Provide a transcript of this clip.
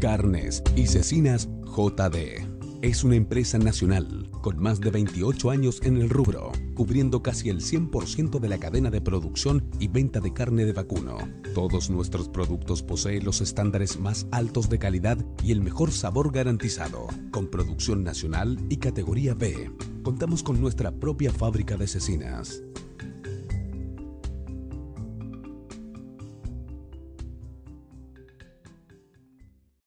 Carnes y Cecinas JD. Es una empresa nacional con más de 28 años en el rubro, cubriendo casi el 100% de la cadena de producción y venta de carne de vacuno. Todos nuestros productos poseen los estándares más altos de calidad y el mejor sabor garantizado, con producción nacional y categoría B. Contamos con nuestra propia fábrica de cecinas.